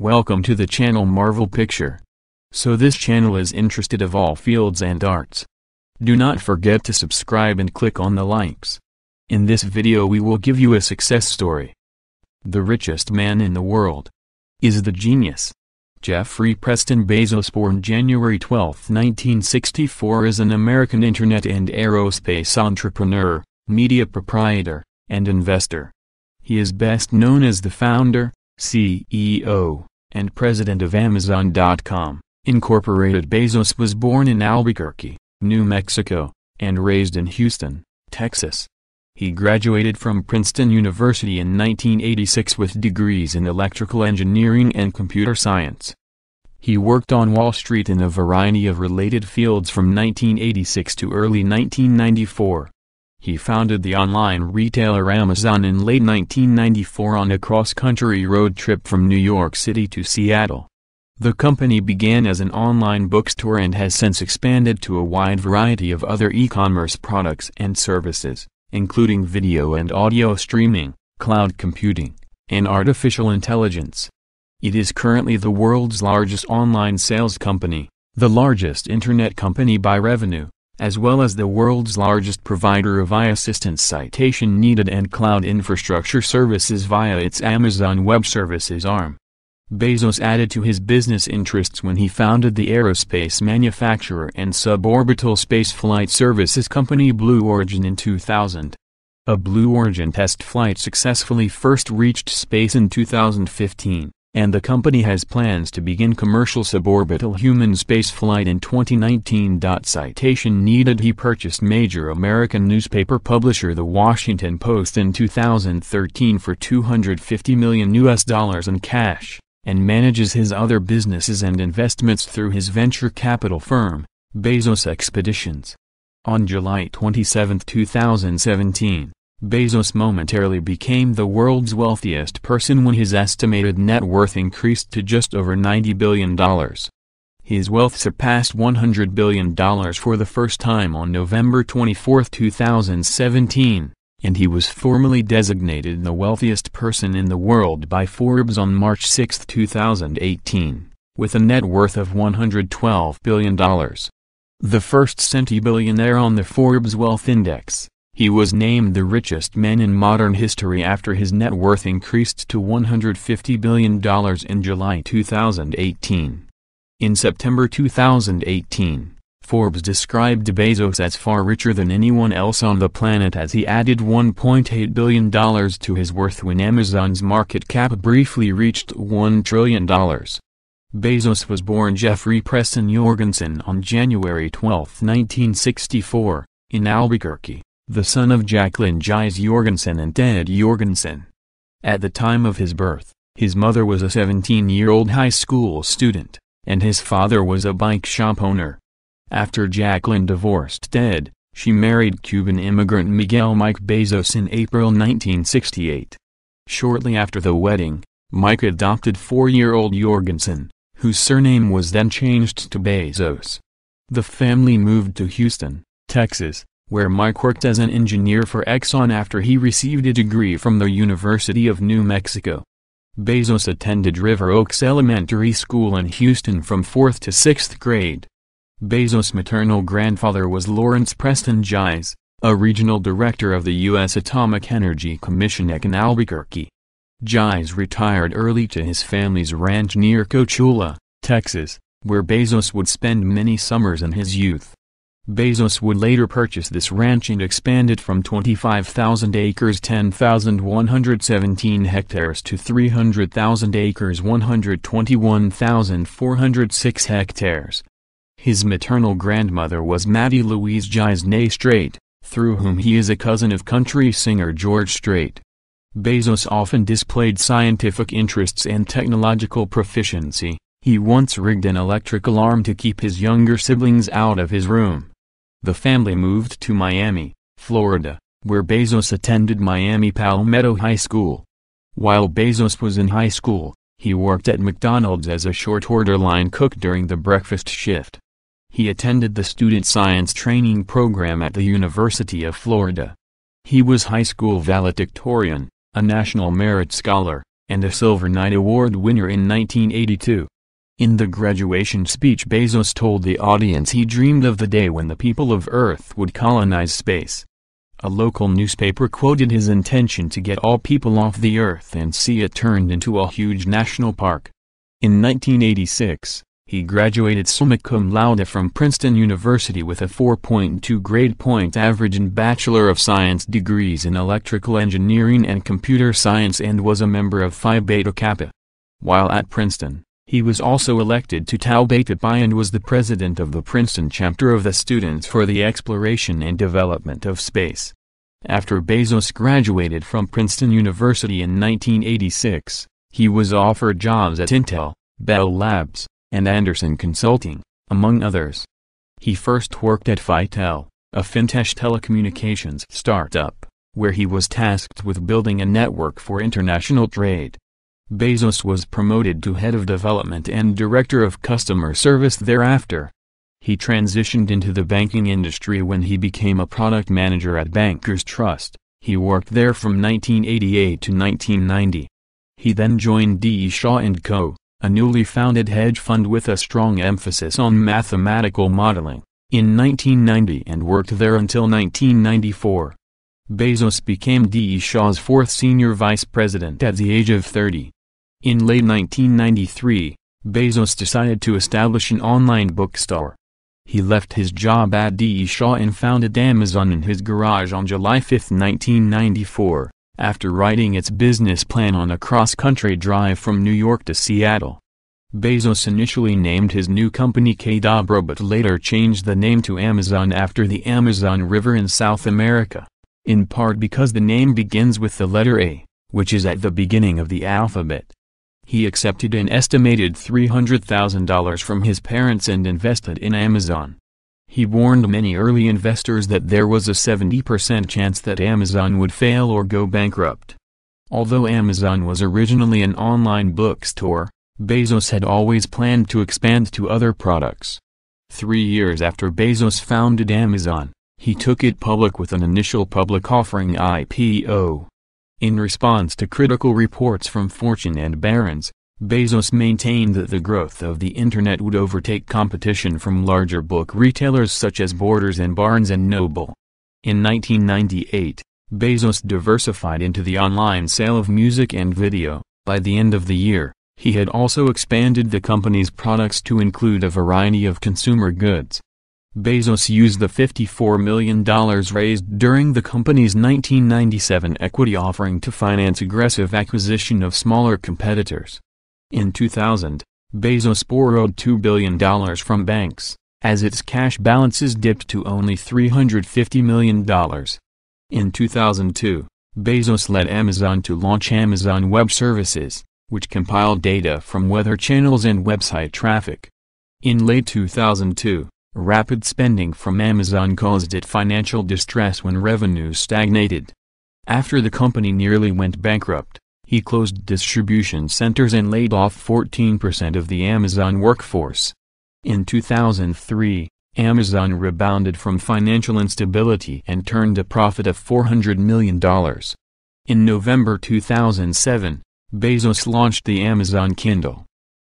Welcome to the channel Marvel Picture. So this channel is interested of all fields and arts. Do not forget to subscribe and click on the likes. In this video we will give you a success story. The richest man in the world is the genius. Jeffrey Preston Bezos, born January 12, 1964, is an American internet and aerospace entrepreneur, media proprietor, and investor. He is best known as the founder, CEO, and president of Amazon.com, Inc. Bezos was born in Albuquerque, New Mexico, and raised in Houston, Texas. He graduated from Princeton University in 1986 with degrees in electrical engineering and computer science. He worked on Wall Street in a variety of related fields from 1986 to early 1994. He founded the online retailer Amazon in late 1994 on a cross-country road trip from New York City to Seattle. The company began as an online bookstore and has since expanded to a wide variety of other e-commerce products and services, including video and audio streaming, cloud computing, and artificial intelligence. It is currently the world's largest online sales company, the largest internet company by revenue, as well as the world's largest provider of assistance citation needed and cloud infrastructure services via its Amazon Web Services arm. Bezos added to his business interests when he founded the aerospace manufacturer and suborbital spaceflight services company Blue Origin in 2000. A Blue Origin test flight successfully first reached space in 2015. And the company has plans to begin commercial suborbital human spaceflight in 2019. Citation needed. He purchased major American newspaper publisher The Washington Post in 2013 for $250 million in cash, and manages his other businesses and investments through his venture capital firm, Bezos Expeditions. On July 27, 2017, Bezos momentarily became the world's wealthiest person when his estimated net worth increased to just over $90 billion. His wealth surpassed $100 billion for the first time on November 24, 2017, and he was formally designated the wealthiest person in the world by Forbes on March 6, 2018, with a net worth of $112 billion. The first centibillionaire on the Forbes Wealth Index. He was named the richest man in modern history after his net worth increased to $150 billion in July 2018. In September 2018, Forbes described Bezos as far richer than anyone else on the planet as he added $1.8 billion to his worth when Amazon's market cap briefly reached $1 trillion. Bezos was born Jeffrey Preston Jorgensen on January 12, 1964, in Albuquerque, the son of Jacqueline Gise Jorgensen and Ted Jorgensen. At the time of his birth, his mother was a 17-year-old high school student, and his father was a bike shop owner. After Jacqueline divorced Ted, she married Cuban immigrant Miguel Mike Bezos in April 1968. Shortly after the wedding, Mike adopted 4-year-old Jorgensen, whose surname was then changed to Bezos. The family moved to Houston, Texas, where Mike worked as an engineer for Exxon after he received a degree from the University of New Mexico. Bezos attended River Oaks Elementary School in Houston from 4th to 6th grade. Bezos' maternal grandfather was Lawrence Preston Gise, a regional director of the U.S. Atomic Energy Commission in Albuquerque. Gise retired early to his family's ranch near Cochula, Texas, where Bezos would spend many summers in his youth. Bezos would later purchase this ranch and expand it from 25,000 acres 10,117 hectares to 300,000 acres 121,406 hectares. His maternal grandmother was Mae Louise Jaseney Strait, through whom he is a cousin of country singer George Strait. Bezos often displayed scientific interests and technological proficiency. He once rigged an electric alarm to keep his younger siblings out of his room. The family moved to Miami, Florida, where Bezos attended Miami Palmetto High School. While Bezos was in high school, he worked at McDonald's as a short-order line cook during the breakfast shift. He attended the Student Science Training Program at the University of Florida. He was high school valedictorian, a National Merit Scholar, and a Silver Knight Award winner in 1982. In the graduation speech, Bezos told the audience he dreamed of the day when the people of Earth would colonize space. A local newspaper quoted his intention to get all people off the Earth and see it turned into a huge national park. In 1986, he graduated summa cum laude from Princeton University with a 4.2 grade point average and Bachelor of Science degrees in electrical engineering and computer science, and was a member of Phi Beta Kappa. While at Princeton, he was also elected to Tau Beta Pi and was the president of the Princeton chapter of the Students for the Exploration and Development of Space. After Bezos graduated from Princeton University in 1986, he was offered jobs at Intel, Bell Labs, and Anderson Consulting, among others. He first worked at Fitel, a fintech telecommunications startup, where he was tasked with building a network for international trade. Bezos was promoted to head of development and director of customer service thereafter. He transitioned into the banking industry when he became a product manager at Bankers Trust. He worked there from 1988 to 1990. He then joined D.E. Shaw & Co., a newly founded hedge fund with a strong emphasis on mathematical modeling, in 1990 and worked there until 1994. Bezos became D.E. Shaw's fourth senior vice president at the age of 30. In late 1993, Bezos decided to establish an online bookstore. He left his job at D.E. Shaw and founded Amazon in his garage on July 5, 1994. After writing its business plan on a cross-country drive from New York to Seattle. Bezos initially named his new company Kadabra but later changed the name to Amazon after the Amazon River in South America, in part because the name begins with the letter A, which is at the beginning of the alphabet. He accepted an estimated $300,000 from his parents and invested in Amazon. He warned many early investors that there was a 70% chance that Amazon would fail or go bankrupt. Although Amazon was originally an online bookstore, Bezos had always planned to expand to other products. 3 years after Bezos founded Amazon, he took it public with an initial public offering IPO. In response to critical reports from Fortune and Barron's, Bezos maintained that the growth of the Internet would overtake competition from larger book retailers such as Borders and Barnes & Noble. In 1998, Bezos diversified into the online sale of music and video. By the end of the year, he had also expanded the company's products to include a variety of consumer goods. Bezos used the $54 million raised during the company's 1997 equity offering to finance aggressive acquisition of smaller competitors. In 2000, Bezos borrowed $2 billion from banks, as its cash balances dipped to only $350 million. In 2002, Bezos led Amazon to launch Amazon Web Services, which compiled data from weather channels and website traffic. In late 2002, rapid spending from Amazon caused it financial distress when revenues stagnated. After the company nearly went bankrupt, he closed distribution centers and laid off 14% of the Amazon workforce. In 2003, Amazon rebounded from financial instability and turned a profit of $400 million. In November 2007, Bezos launched the Amazon Kindle.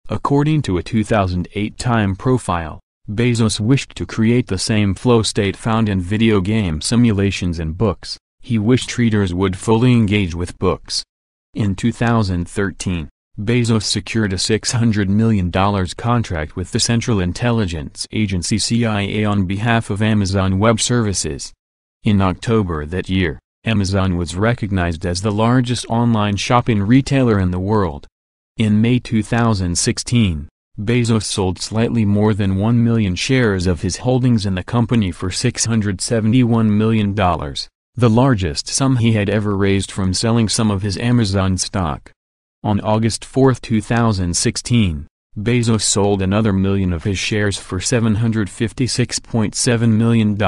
According to a 2008 Time profile, Bezos wished to create the same flow state found in video game simulations and books. He wished readers would fully engage with books. In 2013, Bezos secured a $600 million contract with the Central Intelligence Agency CIA on behalf of Amazon Web Services. In October that year, Amazon was recognized as the largest online shopping retailer in the world. In May 2016, Bezos sold slightly more than 1 million shares of his holdings in the company for $671 million. The largest sum he had ever raised from selling some of his Amazon stock. On August 4, 2016, Bezos sold another million of his shares for $756.7 million.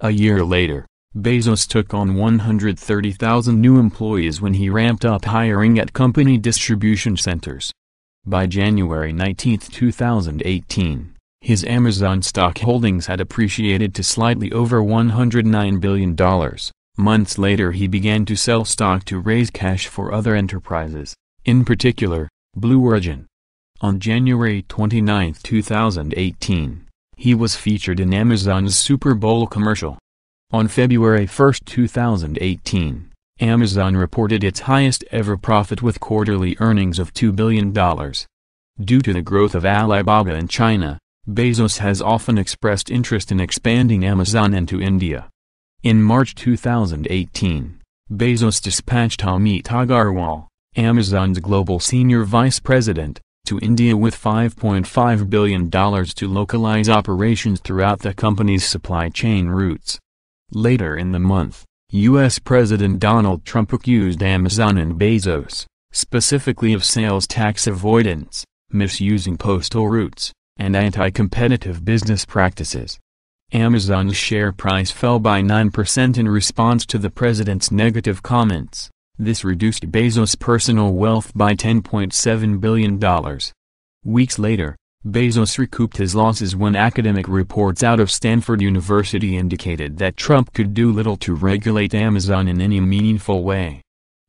A year later, Bezos took on 130,000 new employees when he ramped up hiring at company distribution centers. By January 19, 2018, his Amazon stock holdings had appreciated to slightly over $109 billion. Months later he began to sell stock to raise cash for other enterprises. in particular, Blue Origin. On January 29, 2018, he was featured in Amazon's Super Bowl commercial. On February 1, 2018, Amazon reported its highest-ever profit with quarterly earnings of $2 billion. Due to the growth of Alibaba in China, Bezos has often expressed interest in expanding Amazon into India. In March 2018, Bezos dispatched Amit Agarwal, Amazon's global senior vice president, to India with $5.5 billion to localize operations throughout the company's supply chain routes. Later in the month, U.S. President Donald Trump accused Amazon and Bezos, specifically of sales tax avoidance, misusing postal routes, and anti-competitive business practices. Amazon's share price fell by 9% in response to the president's negative comments. This reduced Bezos' personal wealth by $10.7 billion. Weeks later, Bezos recouped his losses when academic reports out of Stanford University indicated that Trump could do little to regulate Amazon in any meaningful way.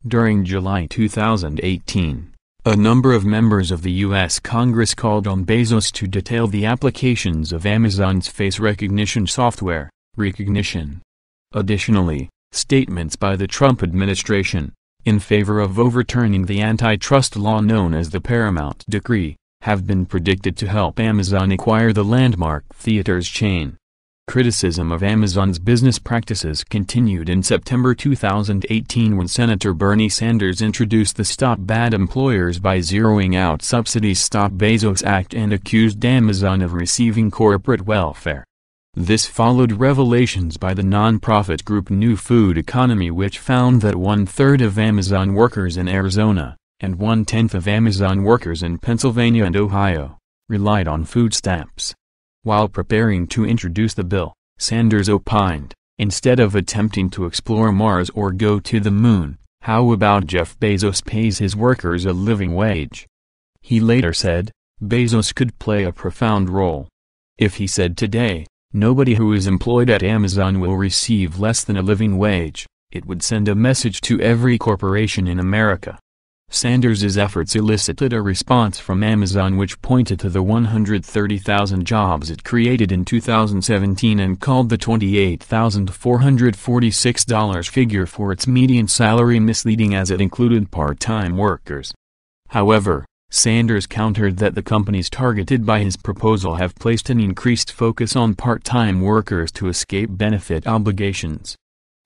During July 2018, a number of members of the U.S. Congress called on Bezos to detail the applications of Amazon's face recognition software, Recognition. Additionally, statements by the Trump administration in favor of overturning the antitrust law known as the Paramount Decree have been predicted to help Amazon acquire the landmark theaters chain. Criticism of Amazon's business practices continued in September 2018 when Senator Bernie Sanders introduced the Stop Bad Employers by Zeroing Out Subsidies Stop Bezos Act and accused Amazon of receiving corporate welfare. This followed revelations by the nonprofit group New Food Economy, which found that 1/3 of Amazon workers in Arizona, and 1/10 of Amazon workers in Pennsylvania and Ohio, relied on food stamps. While preparing to introduce the bill, Sanders opined, "Instead of attempting to explore Mars or go to the moon, how about Jeff Bezos pays his workers a living wage?" He later said, "Bezos could play a profound role. If he said today, 'Nobody who is employed at Amazon will receive less than a living wage,' it would send a message to every corporation in America." Sanders's efforts elicited a response from Amazon which pointed to the 130,000 jobs it created in 2017 and called the $28,446 figure for its median salary misleading as it included part-time workers. However, Sanders countered that the companies targeted by his proposal have placed an increased focus on part-time workers to escape benefit obligations.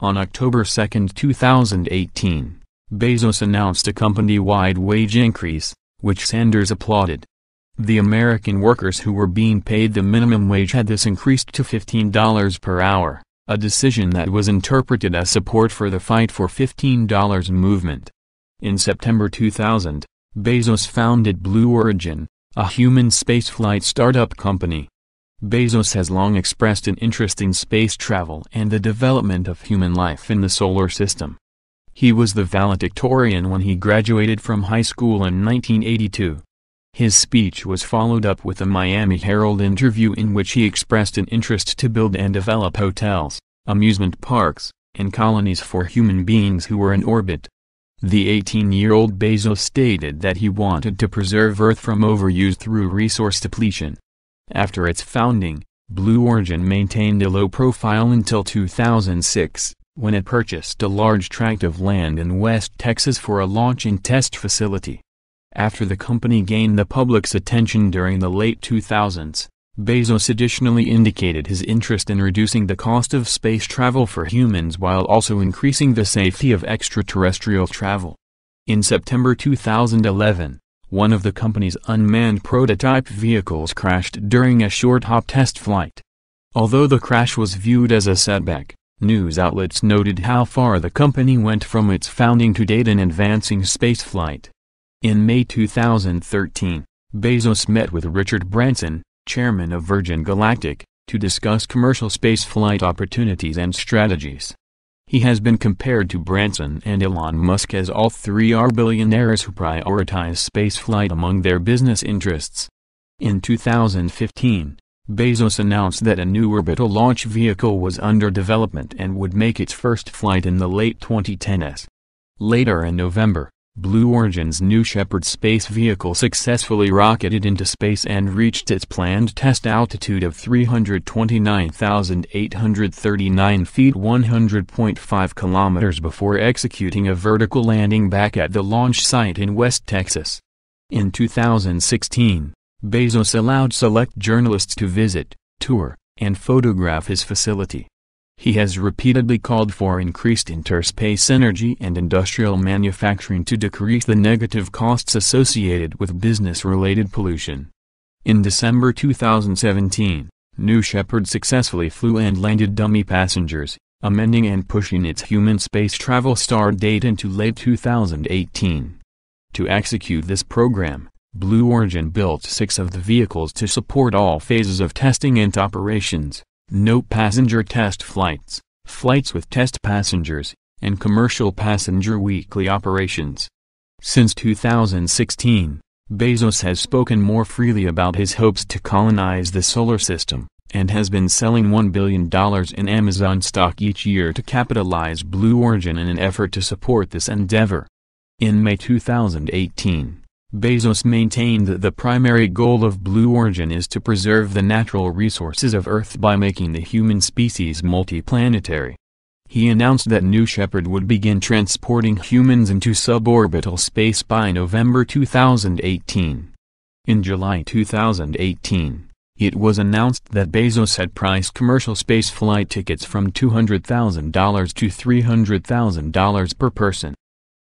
On October 2, 2018, Bezos announced a company-wide wage increase, which Sanders applauded. The American workers who were being paid the minimum wage had this increased to $15 per hour, a decision that was interpreted as support for the Fight for $15 movement. In September 2000, Bezos founded Blue Origin, a human spaceflight startup company. Bezos has long expressed an interest in space travel and the development of human life in the solar system. He was the valedictorian when he graduated from high school in 1982. His speech was followed up with a Miami Herald interview in which he expressed an interest to build and develop hotels, amusement parks, and colonies for human beings who were in orbit. The 18-year-old Bezos stated that he wanted to preserve Earth from overuse through resource depletion. After its founding, Blue Origin maintained a low profile until 2006, when it purchased a large tract of land in West Texas for a launch and test facility. After the company gained the public's attention during the late 2000s, Bezos additionally indicated his interest in reducing the cost of space travel for humans while also increasing the safety of extraterrestrial travel. In September 2011, one of the company's unmanned prototype vehicles crashed during a short-hop test flight. Although the crash was viewed as a setback, news outlets noted how far the company went from its founding to date in advancing spaceflight. In May 2013, Bezos met with Richard Branson, chairman of Virgin Galactic, to discuss commercial spaceflight opportunities and strategies. He has been compared to Branson and Elon Musk as all three are billionaires who prioritize spaceflight among their business interests. In 2015, Bezos announced that a new orbital launch vehicle was under development and would make its first flight in the late 2010s. Later in November, Blue Origin's New Shepard space vehicle successfully rocketed into space and reached its planned test altitude of 329,839 feet (100.5 kilometers) before executing a vertical landing back at the launch site in West Texas. In 2016, Bezos allowed select journalists to visit, tour, and photograph his facility. He has repeatedly called for increased interspace energy and industrial manufacturing to decrease the negative costs associated with business-related pollution. In December 2017, New Shepard successfully flew and landed dummy passengers, amending and pushing its human space travel start date into late 2018. To execute this program, Blue Origin built 6 of the vehicles to support all phases of testing and operations. No passenger test flights, flights with test passengers, and commercial passenger weekly operations. Since 2016, Bezos has spoken more freely about his hopes to colonize the solar system, and has been selling $1 billion in Amazon stock each year to capitalize Blue Origin in an effort to support this endeavor. In May 2018, Bezos maintained that the primary goal of Blue Origin is to preserve the natural resources of Earth by making the human species multiplanetary. He announced that New Shepard would begin transporting humans into suborbital space by November 2018. In July 2018, it was announced that Bezos had priced commercial space flight tickets from $200,000 to $300,000 per person.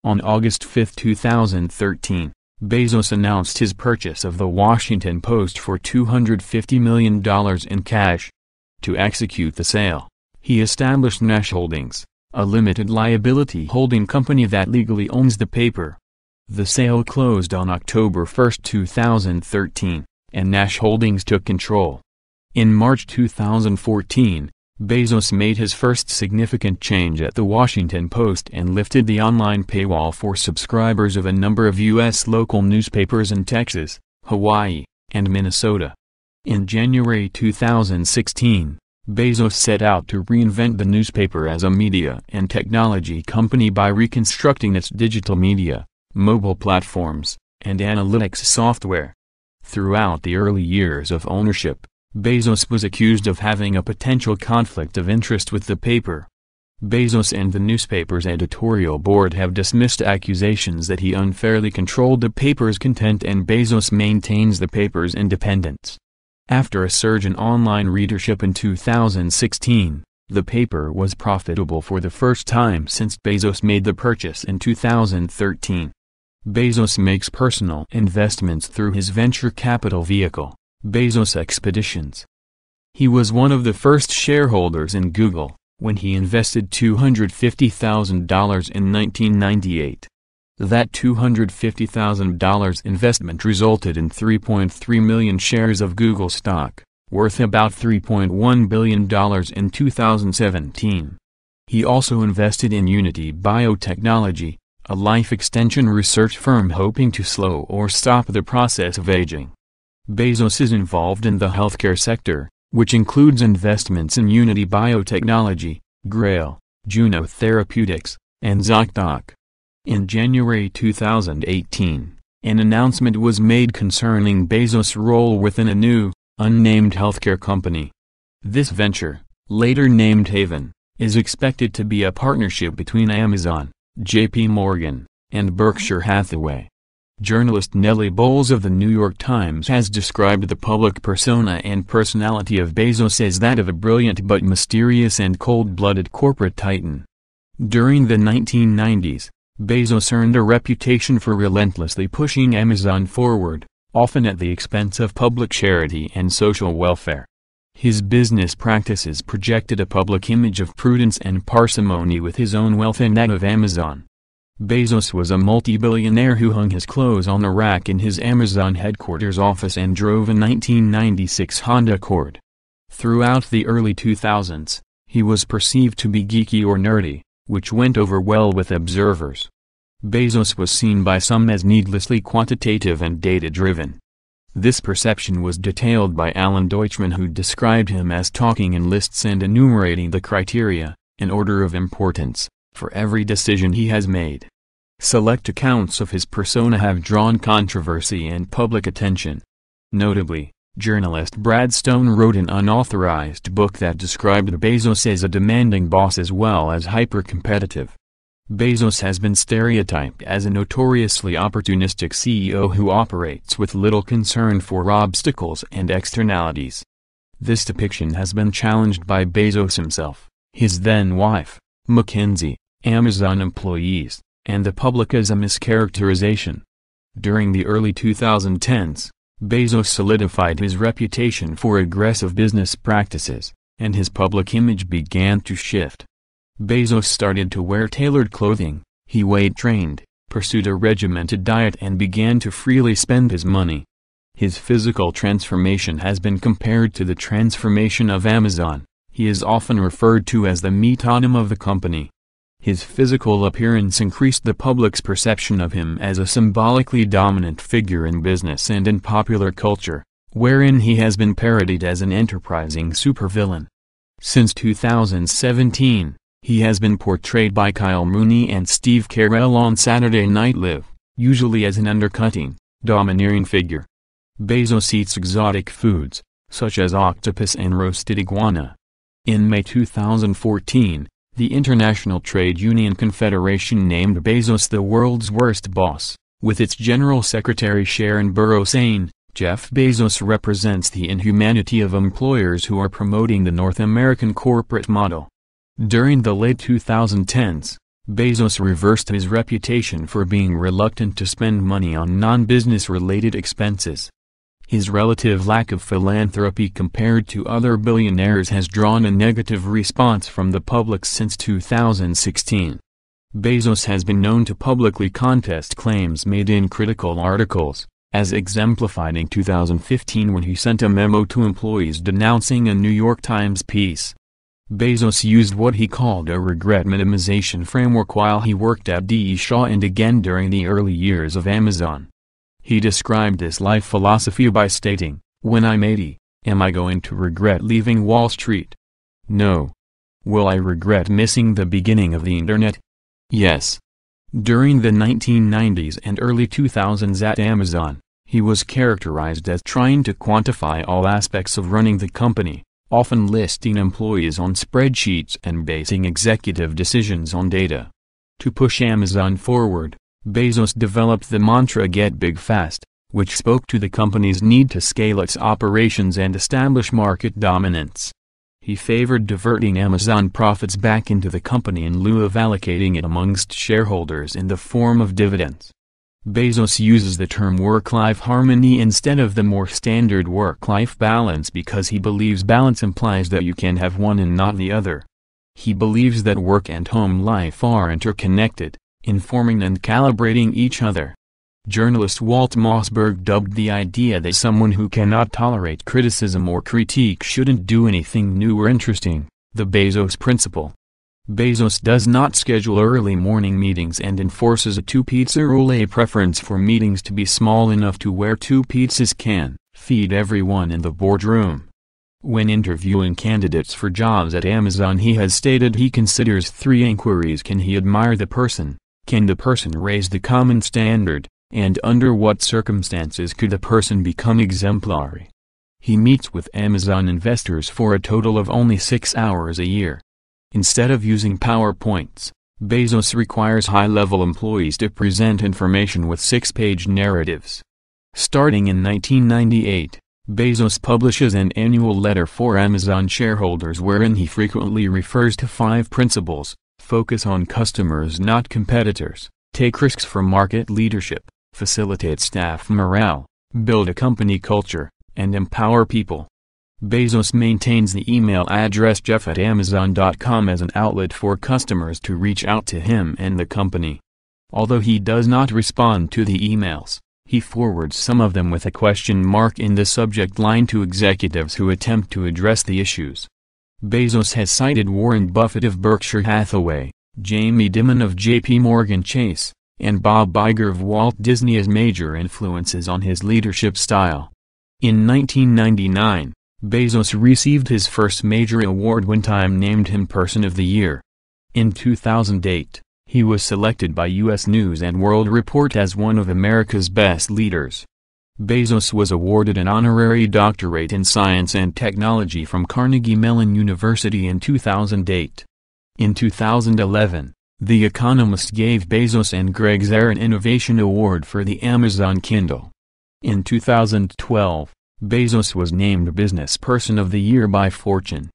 On August 5, 2013, Bezos announced his purchase of The Washington Post for $250 million in cash. To execute the sale, he established Nash Holdings, a limited liability holding company that legally owns the paper. The sale closed on October 1, 2013, and Nash Holdings took control. In March 2014, Bezos made his first significant change at The Washington Post and lifted the online paywall for subscribers of a number of U.S. local newspapers in Texas, Hawaii, and Minnesota. In January 2016, Bezos set out to reinvent the newspaper as a media and technology company by reconstructing its digital media, mobile platforms, and analytics software. Throughout the early years of ownership, Bezos was accused of having a potential conflict of interest with the paper. Bezos and the newspaper's editorial board have dismissed accusations that he unfairly controlled the paper's content, and Bezos maintains the paper's independence. After a surge in online readership in 2016, the paper was profitable for the first time since Bezos made the purchase in 2013. Bezos makes personal investments through his venture capital vehicle, Bezos Expeditions. He was one of the first shareholders in Google, when he invested $250,000 in 1998. That $250,000 investment resulted in 3.3 million shares of Google stock, worth about $3.1 billion in 2017. He also invested in Unity Biotechnology, a life extension research firm hoping to slow or stop the process of aging. Bezos is involved in the healthcare sector, which includes investments in Unity Biotechnology, Grail, Juno Therapeutics, and ZocDoc. In January 2018, an announcement was made concerning Bezos' role within a new, unnamed healthcare company. This venture, later named Haven, is expected to be a partnership between Amazon, J.P. Morgan, and Berkshire Hathaway. Journalist Nellie Bowles of The New York Times has described the public persona and personality of Bezos as that of a brilliant but mysterious and cold-blooded corporate titan. During the 1990s, Bezos earned a reputation for relentlessly pushing Amazon forward, often at the expense of public charity and social welfare. His business practices projected a public image of prudence and parsimony with his own wealth and that of Amazon. Bezos was a multi-billionaire who hung his clothes on a rack in his Amazon headquarters office and drove a 1996 Honda Accord. Throughout the early 2000s, he was perceived to be geeky or nerdy, which went over well with observers. Bezos was seen by some as needlessly quantitative and data-driven. This perception was detailed by Alan Deutschman, who described him as talking in lists and enumerating the criteria, in order of importance, for every decision he has made. Select accounts of his persona have drawn controversy and public attention. Notably, journalist Brad Stone wrote an unauthorized book that described Bezos as a demanding boss as well as hyper-competitive. Bezos has been stereotyped as a notoriously opportunistic CEO who operates with little concern for obstacles and externalities. This depiction has been challenged by Bezos himself, his then-wife, McKinsey, Amazon employees, and the public as a mischaracterization. During the early 2010s, Bezos solidified his reputation for aggressive business practices, and his public image began to shift. Bezos started to wear tailored clothing, he weight-trained, pursued a regimented diet and began to freely spend his money. His physical transformation has been compared to the transformation of Amazon. He is often referred to as the metonym of the company. His physical appearance increased the public's perception of him as a symbolically dominant figure in business and in popular culture, wherein he has been parodied as an enterprising supervillain. Since 2017, he has been portrayed by Kyle Mooney and Steve Carell on Saturday Night Live, usually as an undercutting, domineering figure. Bezos eats exotic foods, such as octopus and roasted iguana. In May 2014, the International Trade Union Confederation named Bezos the world's worst boss, with its General Secretary Sharon Burrow saying, "Jeff Bezos represents the inhumanity of employers who are promoting the North American corporate model." During the late 2010s, Bezos reversed his reputation for being reluctant to spend money on non-business related expenses. His relative lack of philanthropy compared to other billionaires has drawn a negative response from the public since 2016. Bezos has been known to publicly contest claims made in critical articles, as exemplified in 2015 when he sent a memo to employees denouncing a New York Times piece. Bezos used what he called a regret minimization framework while he worked at D.E. Shaw and again during the early years of Amazon. He described this life philosophy by stating, "When I'm 80, am I going to regret leaving Wall Street? No. Will I regret missing the beginning of the internet? Yes." During the 1990s and early 2000s at Amazon, he was characterized as trying to quantify all aspects of running the company, often listing employees on spreadsheets and basing executive decisions on data. To push Amazon forward, Bezos developed the mantra "Get Big Fast," which spoke to the company's need to scale its operations and establish market dominance. He favored diverting Amazon profits back into the company in lieu of allocating it amongst shareholders in the form of dividends. Bezos uses the term work-life harmony instead of the more standard work-life balance because he believes balance implies that you can have one and not the other. He believes that work and home life are interconnected, informing and calibrating each other. Journalist Walt Mossberg dubbed the idea that someone who cannot tolerate criticism or critique shouldn't do anything new or interesting, the Bezos principle. Bezos does not schedule early morning meetings and enforces a two-pizza rule, a preference for meetings to be small enough to where two pizzas can feed everyone in the boardroom. When interviewing candidates for jobs at Amazon, he has stated he considers three inquiries: can he admire the person? Can the person raise the common standard? And under what circumstances could the person become exemplary? He meets with Amazon investors for a total of only 6 hours a year. Instead of using PowerPoints, Bezos requires high-level employees to present information with 6-page narratives. Starting in 1998, Bezos publishes an annual letter for Amazon shareholders wherein he frequently refers to 5 principles: focus on customers not competitors, take risks for market leadership, facilitate staff morale, build a company culture, and empower people. Bezos maintains the email address jeff@amazon.com as an outlet for customers to reach out to him and the company. Although he does not respond to the emails, he forwards some of them with a question mark in the subject line to executives who attempt to address the issues. Bezos has cited Warren Buffett of Berkshire Hathaway, Jamie Dimon of J.P. Morgan Chase, and Bob Iger of Walt Disney as major influences on his leadership style. In 1999, Bezos received his first major award when Time named him Person of the Year. In 2008, He was selected by U.S. News & World Report as one of America's best leaders. Bezos was awarded an honorary doctorate in science and technology from Carnegie Mellon University in 2008. In 2011, The Economist gave Bezos and Greg Zare an Innovation Award for the Amazon Kindle. In 2012, Bezos was named Business Person of the Year by Fortune.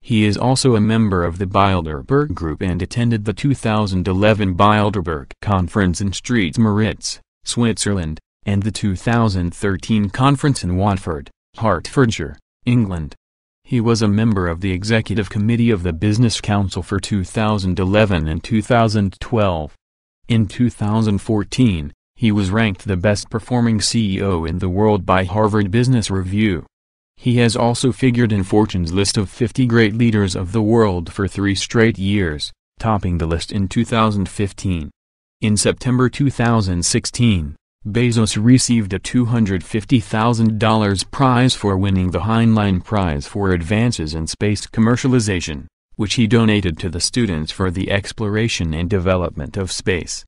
He is also a member of the Bilderberg Group and attended the 2011 Bilderberg Conference in St. Moritz, Switzerland, and the 2013 conference in Watford, Hertfordshire, England. He was a member of the Executive Committee of the Business Council for 2011 and 2012. In 2014, he was ranked the best-performing CEO in the world by Harvard Business Review. He has also figured in Fortune's list of 50 great leaders of the world for 3 straight years, topping the list in 2015. In September 2016, Bezos received a $250,000 prize for winning the Heinlein Prize for Advances in Space Commercialization, which he donated to the Students for the Exploration and Development of Space.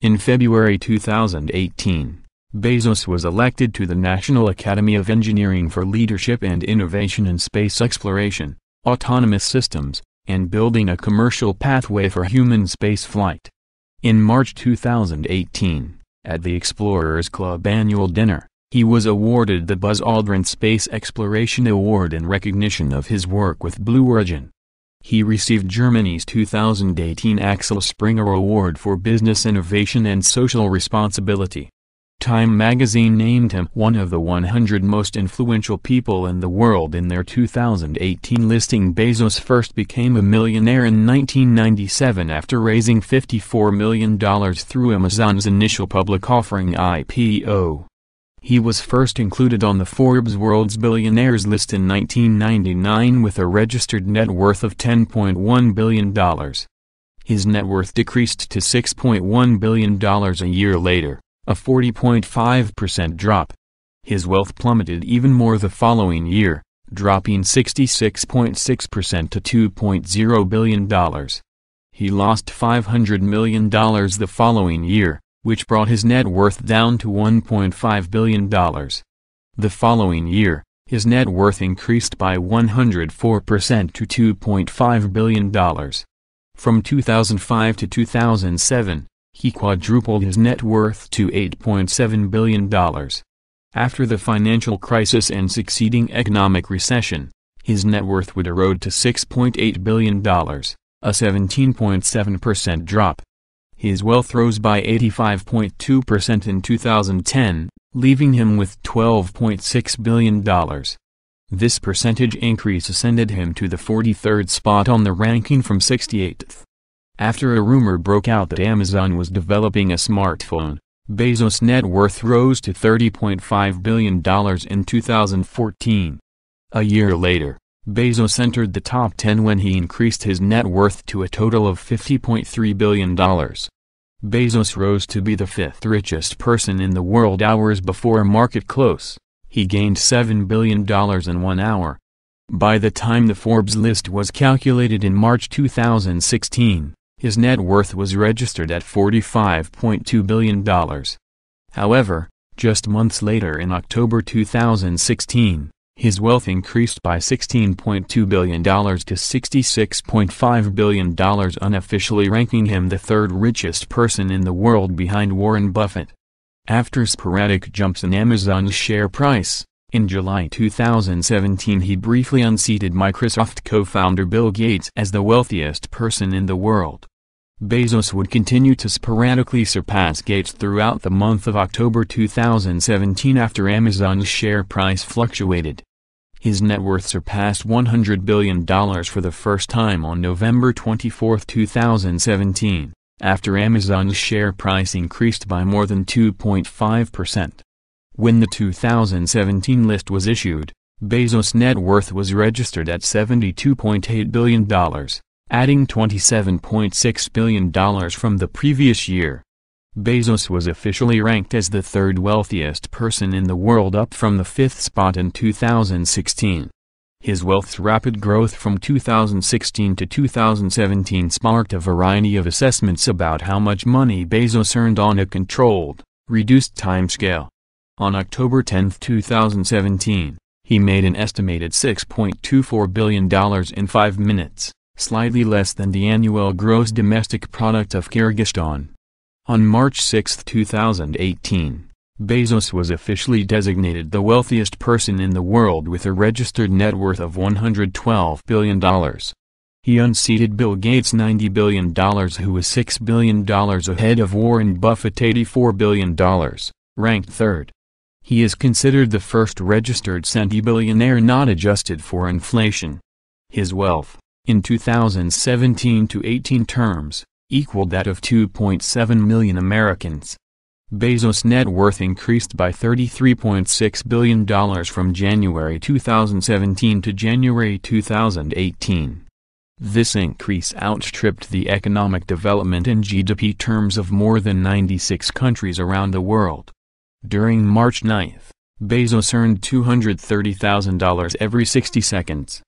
In February 2018, Bezos was elected to the National Academy of Engineering for Leadership and Innovation in Space Exploration, Autonomous Systems, and Building a Commercial Pathway for Human Spaceflight. In March 2018, at the Explorers Club annual dinner, he was awarded the Buzz Aldrin Space Exploration Award in recognition of his work with Blue Origin. He received Germany's 2018 Axel Springer Award for Business Innovation and Social Responsibility. Time magazine named him one of the 100 most influential people in the world in their 2018 listing. Bezos first became a millionaire in 1997 after raising $54 million through Amazon's initial public offering IPO. He was first included on the Forbes World's Billionaires list in 1999 with a registered net worth of $10.1 billion. His net worth decreased to $6.1 billion a year later, a 40.5% drop. His wealth plummeted even more the following year, dropping 66.6% to $2.0 billion. He lost $500 million the following year, which brought his net worth down to $1.5 billion. The following year, his net worth increased by 104% to $2.5 billion. From 2005 to 2007, he quadrupled his net worth to $8.7 billion. After the financial crisis and succeeding economic recession, his net worth would erode to $6.8 billion, a 17.7% drop. His wealth rose by 85.2% in 2010, leaving him with $12.6 billion. This percentage increase ascended him to the 43rd spot on the ranking from 68th. After a rumor broke out that Amazon was developing a smartphone, Bezos' net worth rose to $30.5 billion in 2014. A year later, Bezos entered the top 10 when he increased his net worth to a total of $50.3 billion. Bezos rose to be the 5th richest person in the world hours before market close. He gained $7 billion in 1 hour. By the time the Forbes list was calculated in March 2016, his net worth was registered at $45.2 billion. However, just months later in October 2016, his wealth increased by $16.2 billion to $66.5 billion, unofficially ranking him the 3rd richest person in the world behind Warren Buffett. After sporadic jumps in Amazon's share price, in July 2017 he briefly unseated Microsoft co-founder Bill Gates as the wealthiest person in the world. Bezos would continue to sporadically surpass Gates throughout the month of October 2017 after Amazon's share price fluctuated. His net worth surpassed $100 billion for the first time on November 24, 2017, after Amazon's share price increased by more than 2.5%. When the 2017 list was issued, Bezos' net worth was registered at $72.8 billion. Adding $27.6 billion from the previous year. Bezos was officially ranked as the 3rd wealthiest person in the world, up from the 5th spot in 2016. His wealth's rapid growth from 2016 to 2017 sparked a variety of assessments about how much money Bezos earned on a controlled, reduced timescale. On October 10, 2017, he made an estimated $6.24 billion in 5 minutes, slightly less than the annual gross domestic product of Kyrgyzstan. On March 6, 2018, Bezos was officially designated the wealthiest person in the world with a registered net worth of $112 billion. He unseated Bill Gates' $90 billion, who was $6 billion ahead of Warren Buffett, $84 billion, ranked third. He is considered the first registered centibillionaire not adjusted for inflation. His wealth, in 2017 to 18 terms, equaled that of 2.7 million Americans. Bezos' net worth increased by $33.6 billion from January 2017 to January 2018. This increase outstripped the economic development in GDP terms of more than 96 countries around the world. During March 9, Bezos earned $230,000 every 60 seconds.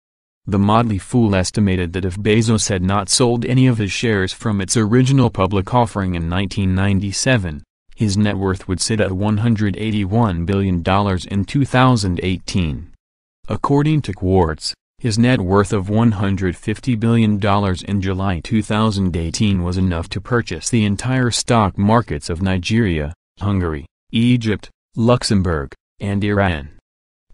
The Motley Fool estimated that if Bezos had not sold any of his shares from its original public offering in 1997, his net worth would sit at $181 billion in 2018. According to Quartz, his net worth of $150 billion in July 2018 was enough to purchase the entire stock markets of Nigeria, Hungary, Egypt, Luxembourg, and Iran.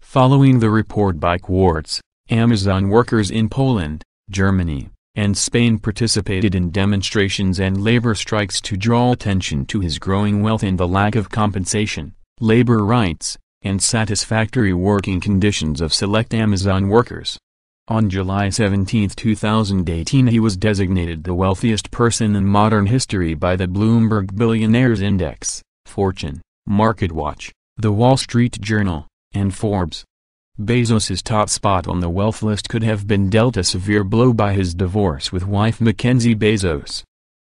Following the report by Quartz, Amazon workers in Poland, Germany, and Spain participated in demonstrations and labor strikes to draw attention to his growing wealth and the lack of compensation, labor rights, and satisfactory working conditions of select Amazon workers. On July 17, 2018, he was designated the wealthiest person in modern history by the Bloomberg Billionaires Index, Fortune, MarketWatch, The Wall Street Journal, and Forbes. Bezos's top spot on the wealth list could have been dealt a severe blow by his divorce with wife Mackenzie Bezos.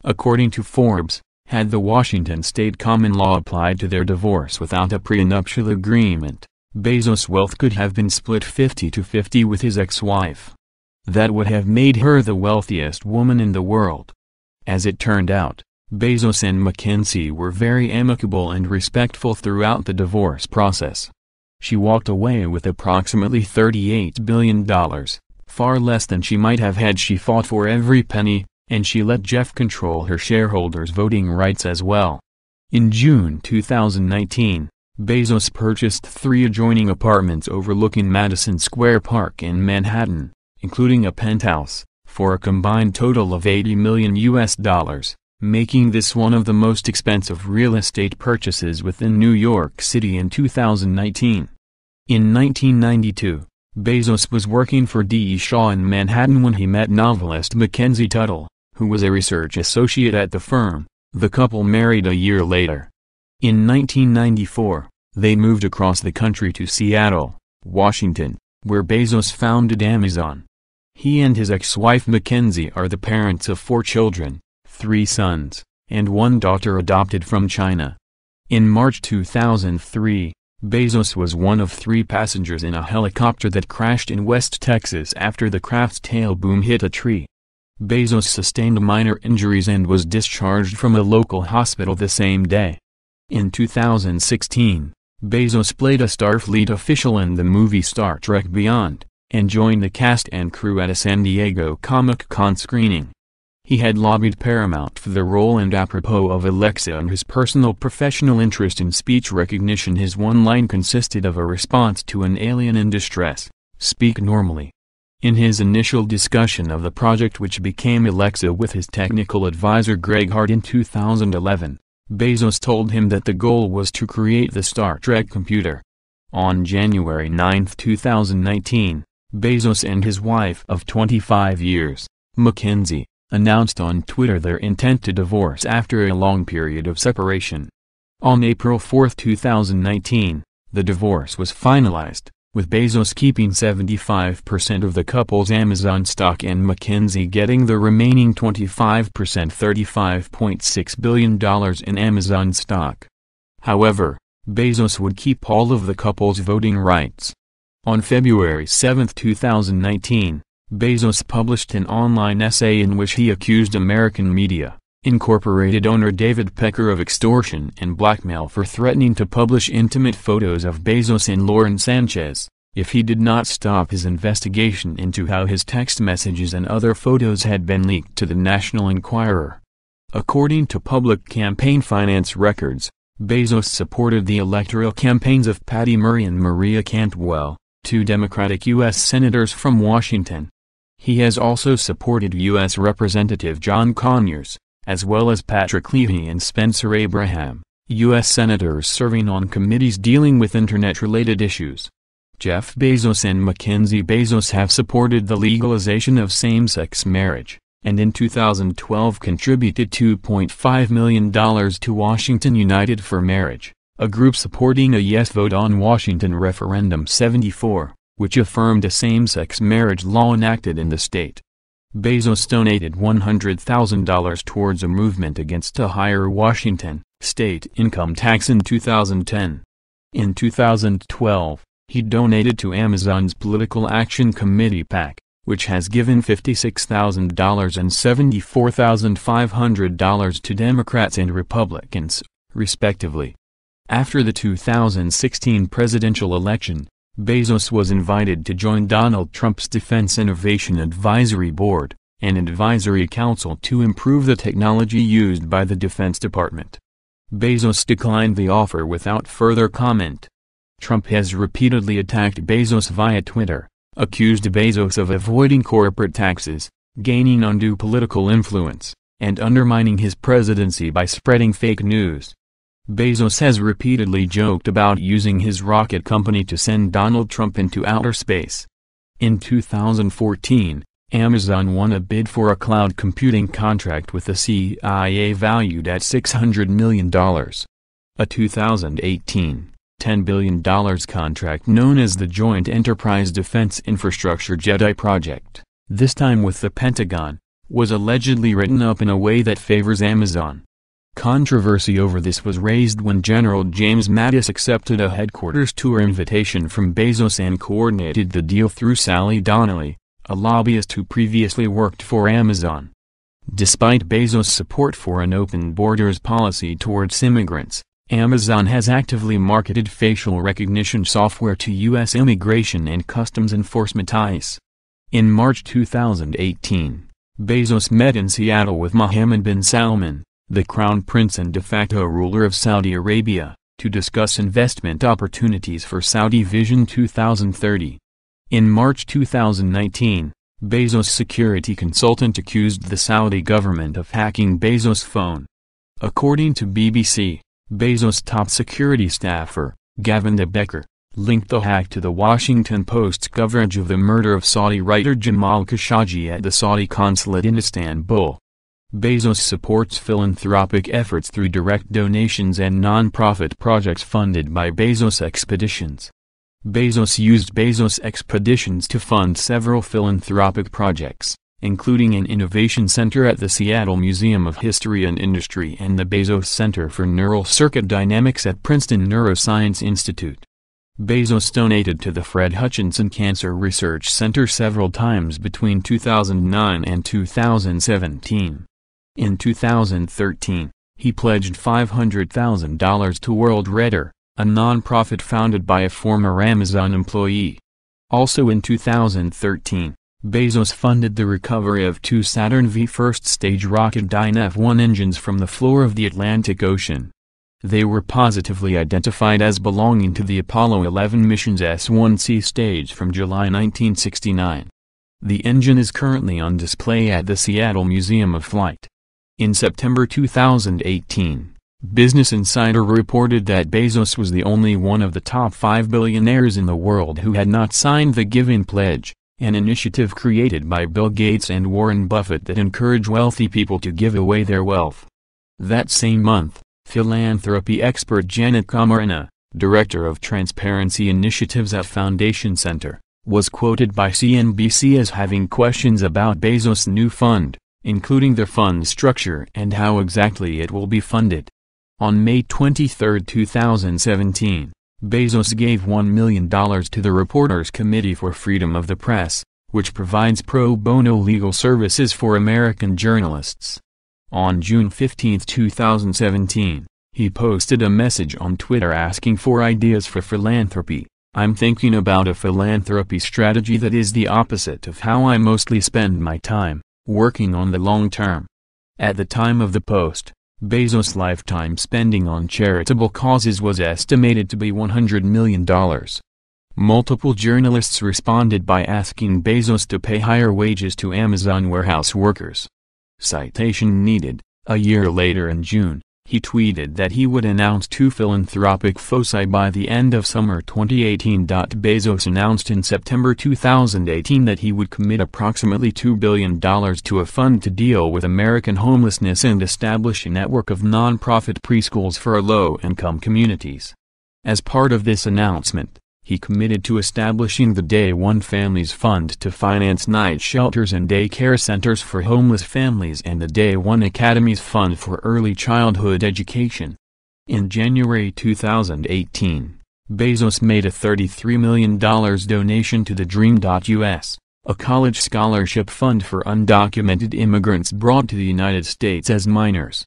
According to Forbes, had the Washington state common law applied to their divorce without a prenuptial agreement, Bezos' wealth could have been split 50-50 with his ex-wife. That would have made her the wealthiest woman in the world. As it turned out, Bezos and Mackenzie were very amicable and respectful throughout the divorce process. She walked away with approximately $38 billion, far less than she might have had she fought for every penny, and she let Jeff control her shareholders' voting rights as well. In June 2019, Bezos purchased 3 adjoining apartments overlooking Madison Square Park in Manhattan, including a penthouse, for a combined total of $80 million, making this one of the most expensive real estate purchases within New York City in 2019. In 1992, Bezos was working for D.E. Shaw in Manhattan when he met novelist Mackenzie Tuttle, who was a research associate at the firm. The couple married a year later. In 1994, they moved across the country to Seattle, Washington, where Bezos founded Amazon. He and his ex-wife Mackenzie are the parents of 4 children, 3 sons, and 1 daughter adopted from China. In March 2003, Bezos was one of 3 passengers in a helicopter that crashed in West Texas after the craft's tail boom hit a tree. Bezos sustained minor injuries and was discharged from a local hospital the same day. In 2016, Bezos played a Starfleet official in the movie Star Trek Beyond, and joined the cast and crew at a San Diego Comic-Con screening. He had lobbied Paramount for the role, and apropos of Alexa and his personal professional interest in speech recognition, his one line consisted of a response to an alien in distress: "Speak normally." In his initial discussion of the project, which became Alexa, with his technical advisor Greg Hart in 2011, Bezos told him that the goal was to create the Star Trek computer. On January 9, 2019, Bezos and his wife of 25 years, Mackenzie, announced on Twitter their intent to divorce after a long period of separation. On April 4, 2019, the divorce was finalized, with Bezos keeping 75% of the couple's Amazon stock and Mackenzie getting the remaining 25%, $35.6 billion in Amazon stock. However, Bezos would keep all of the couple's voting rights. On February 7, 2019, Bezos published an online essay in which he accused American media, Incorporated owner David Pecker of extortion and blackmail for threatening to publish intimate photos of Bezos and Lauren Sanchez, if he did not stop his investigation into how his text messages and other photos had been leaked to the National Enquirer. According to public campaign finance records, Bezos supported the electoral campaigns of Patty Murray and Maria Cantwell, two Democratic U.S. senators from Washington. He has also supported U.S. Representative John Conyers, as well as Patrick Leahy and Spencer Abraham, U.S. senators serving on committees dealing with Internet-related issues. Jeff Bezos and Mackenzie Bezos have supported the legalization of same-sex marriage, and in 2012 contributed $2.5 million to Washington United for Marriage, a group supporting a yes vote on Washington Referendum 74, which affirmed a same-sex marriage law enacted in the state. Bezos donated $100,000 towards a movement against a higher Washington state income tax in 2010. In 2012, he donated to Amazon's Political Action Committee PAC, which has given $56,000 and $74,500 to Democrats and Republicans, respectively. After the 2016 presidential election, Bezos was invited to join Donald Trump's Defense Innovation Advisory Board, an advisory council to improve the technology used by the Defense Department. Bezos declined the offer without further comment. Trump has repeatedly attacked Bezos via Twitter, accused Bezos of avoiding corporate taxes, gaining undue political influence, and undermining his presidency by spreading fake news. Bezos has repeatedly joked about using his rocket company to send Donald Trump into outer space. In 2014, Amazon won a bid for a cloud computing contract with the CIA valued at $600 million. A 2018, $10 billion contract known as the Joint Enterprise Defense Infrastructure JEDI project, this time with the Pentagon, was allegedly written up in a way that favors Amazon. Controversy over this was raised when General James Mattis accepted a headquarters tour invitation from Bezos and coordinated the deal through Sally Donnelly, a lobbyist who previously worked for Amazon. Despite Bezos' support for an open borders policy towards immigrants, Amazon has actively marketed facial recognition software to U.S. Immigration and Customs Enforcement ICE. In March 2018, Bezos met in Seattle with Mohammed bin Salman, the crown prince and de facto ruler of Saudi Arabia, to discuss investment opportunities for Saudi Vision 2030. In March 2019, Bezos' security consultant accused the Saudi government of hacking Bezos' phone. According to BBC, Bezos' top security staffer, Gavin De Becker, linked the hack to The Washington Post's coverage of the murder of Saudi writer Jamal Khashoggi at the Saudi consulate in Istanbul. Bezos supports philanthropic efforts through direct donations and non-profit projects funded by Bezos Expeditions. Bezos used Bezos Expeditions to fund several philanthropic projects, including an innovation center at the Seattle Museum of History and Industry and the Bezos Center for Neural Circuit Dynamics at Princeton Neuroscience Institute. Bezos donated to the Fred Hutchinson Cancer Research Center several times between 2009 and 2017. In 2013, he pledged $500,000 to World Redder, a nonprofit founded by a former Amazon employee. Also in 2013, Bezos funded the recovery of two Saturn V first-stage Rocketdyne F1 engines from the floor of the Atlantic Ocean. They were positively identified as belonging to the Apollo 11 mission's S1C stage from July 1969. The engine is currently on display at the Seattle Museum of Flight. In September 2018, Business Insider reported that Bezos was the only one of the top 5 billionaires in the world who had not signed the Giving Pledge, an initiative created by Bill Gates and Warren Buffett that encourage wealthy people to give away their wealth. That same month, philanthropy expert Janet Camarena, director of Transparency Initiatives at Foundation Center, was quoted by CNBC as having questions about Bezos' new fund, including the fund structure and how exactly it will be funded. On May 23, 2017, Bezos gave $1 million to the Reporters Committee for Freedom of the Press, which provides pro bono legal services for American journalists. On June 15, 2017, he posted a message on Twitter asking for ideas for philanthropy. "I'm thinking about a philanthropy strategy that is the opposite of how I mostly spend my time, working on the long term." At the time of the post, Bezos' lifetime spending on charitable causes was estimated to be $100 million. Multiple journalists responded by asking Bezos to pay higher wages to Amazon warehouse workers. Citation needed. A year later in June, he tweeted that he would announce two philanthropic foci by the end of summer 2018. Bezos announced in September 2018 that he would commit approximately $2 billion to a fund to deal with American homelessness and establish a network of nonprofit preschools for low-income communities. As part of this announcement, he committed to establishing the Day One Families Fund to finance night shelters and day care centers for homeless families and the Day One Academies Fund for early childhood education. In January 2018, Bezos made a $33 million donation to the Dream.us, a college scholarship fund for undocumented immigrants brought to the United States as minors.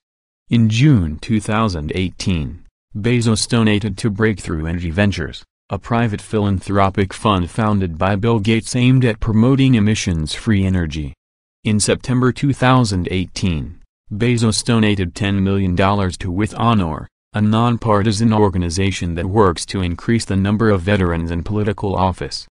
In June 2018, Bezos donated to Breakthrough Energy Ventures, a private philanthropic fund founded by Bill Gates aimed at promoting emissions-free energy. In September 2018, Bezos donated $10 million to With Honor, a nonpartisan organization that works to increase the number of veterans in political office.